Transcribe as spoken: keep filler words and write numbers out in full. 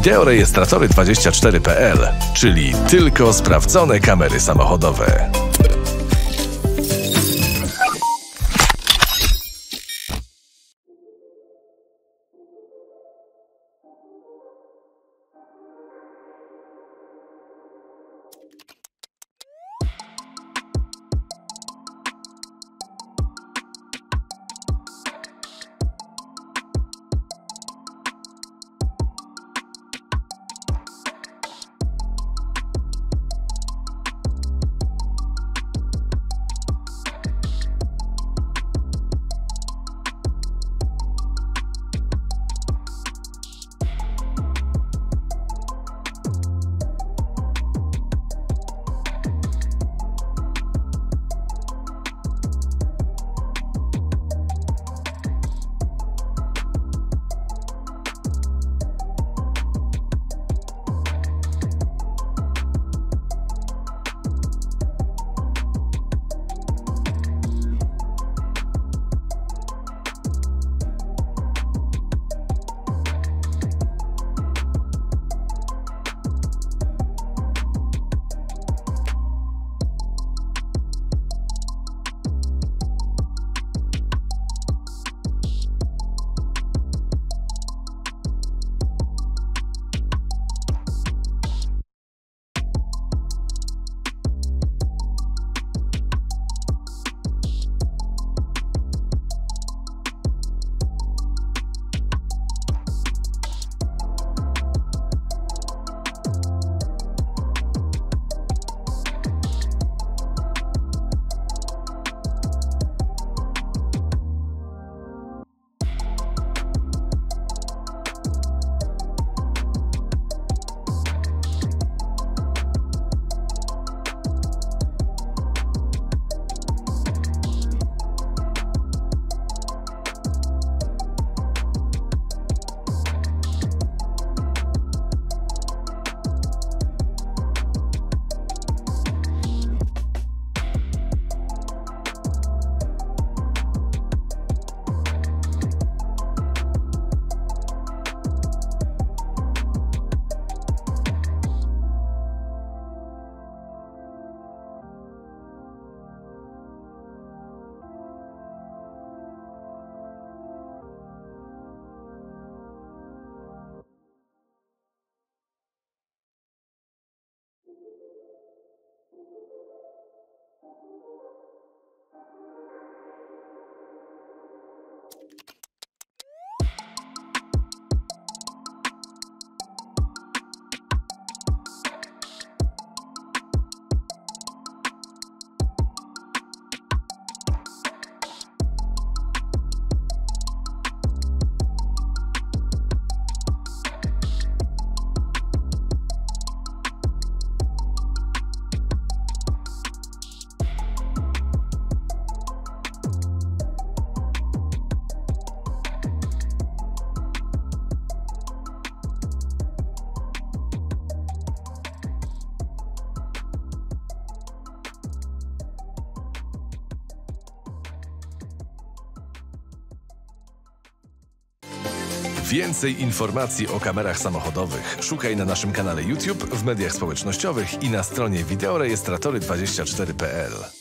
Wideorejestratory dwadzieścia cztery kropka p l, czyli tylko sprawdzone kamery samochodowe. Więcej informacji o kamerach samochodowych szukaj na naszym kanale YouTube, w mediach społecznościowych i na stronie wideorejestratory dwadzieścia cztery kropka p l.